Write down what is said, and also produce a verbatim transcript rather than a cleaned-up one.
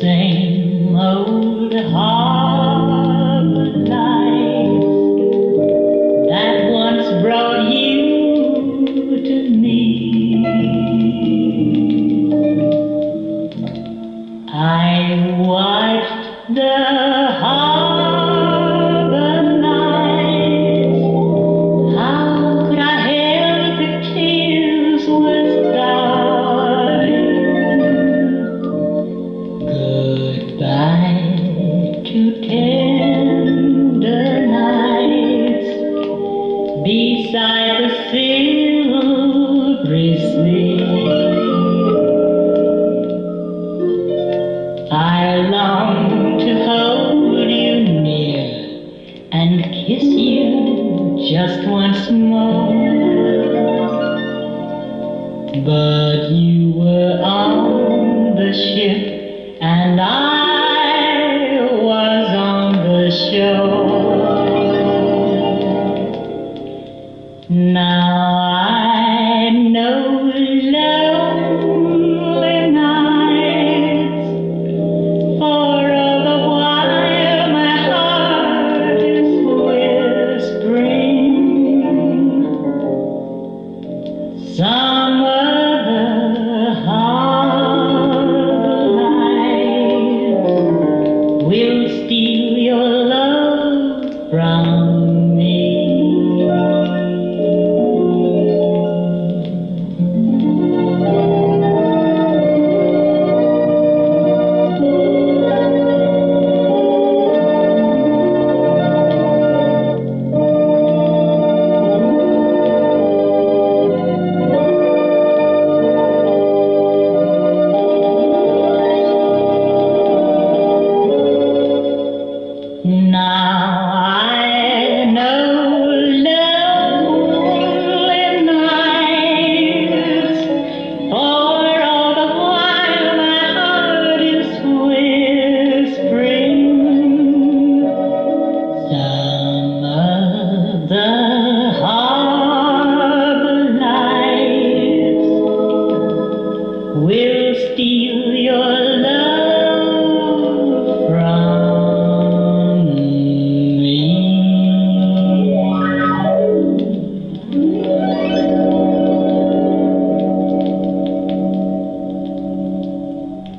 same old heart.